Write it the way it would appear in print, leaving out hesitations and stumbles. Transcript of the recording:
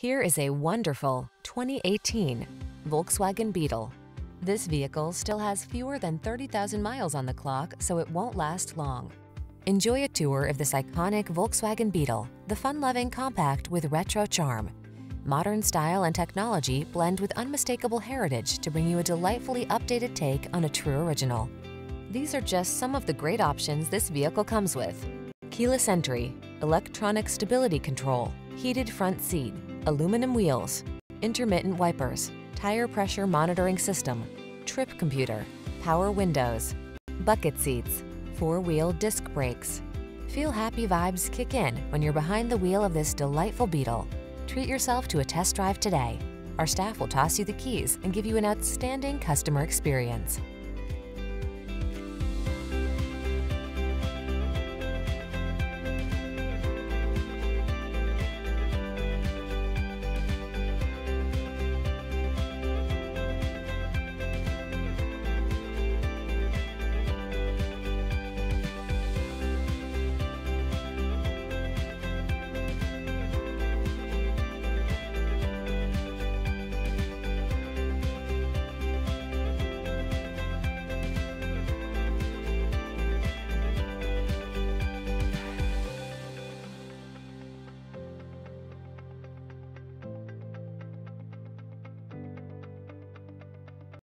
Here is a wonderful 2018 Volkswagen Beetle. This vehicle still has fewer than 30,000 miles on the clock, so it won't last long. Enjoy a tour of this iconic Volkswagen Beetle, the fun-loving compact with retro charm. Modern style and technology blend with unmistakable heritage to bring you a delightfully updated take on a true original. These are just some of the great options this vehicle comes with: keyless entry, electronic stability control, heated front seat, aluminum wheels, intermittent wipers, tire pressure monitoring system, trip computer, power windows, bucket seats, four-wheel disc brakes. Feel happy vibes kick in when you're behind the wheel of this delightful Beetle. Treat yourself to a test drive today. Our staff will toss you the keys and give you an outstanding customer experience.